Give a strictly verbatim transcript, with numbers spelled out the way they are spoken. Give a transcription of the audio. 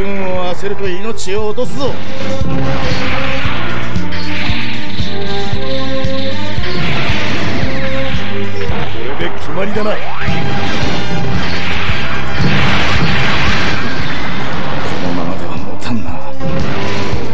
君を焦ると命を落とすぞ。これで決まりだな。